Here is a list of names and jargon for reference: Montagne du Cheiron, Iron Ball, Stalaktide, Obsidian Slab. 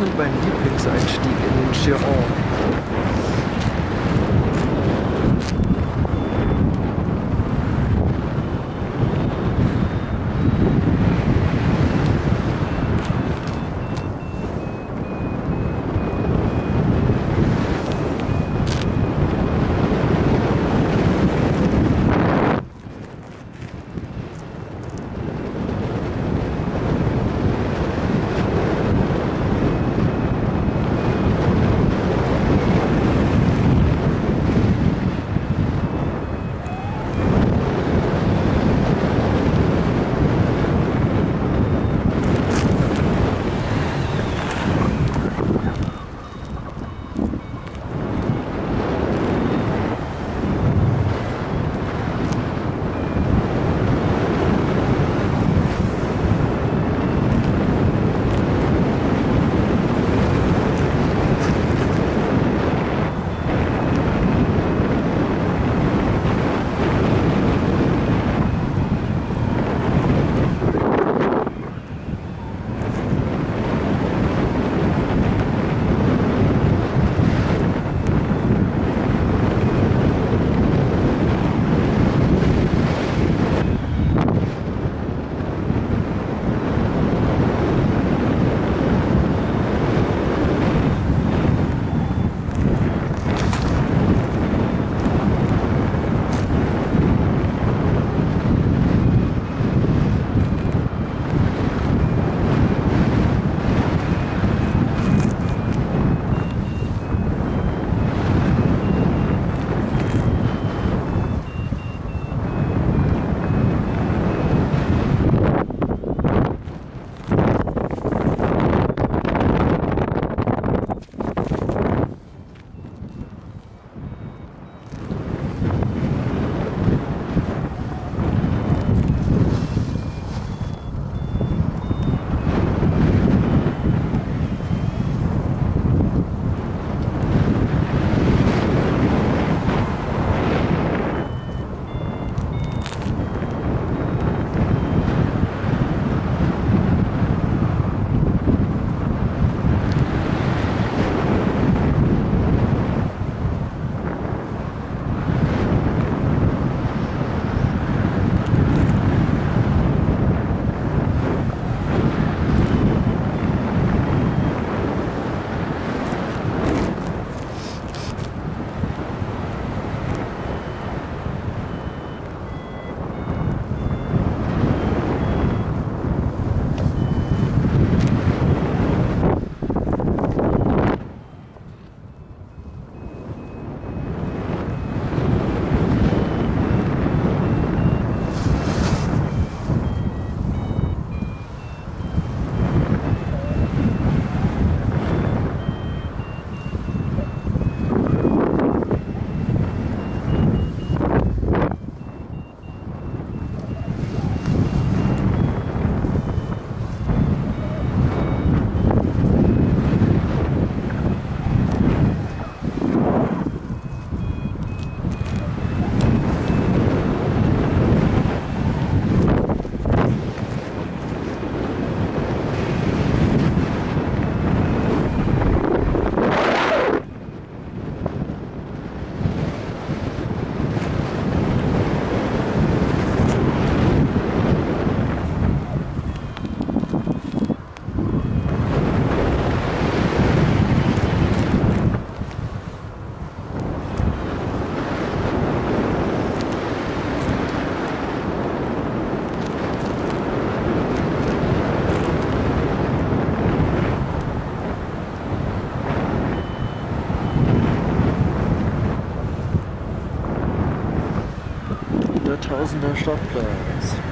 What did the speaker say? nun mein Lieblingseinstieg in den Cheiron. Tausender Stadtplatz.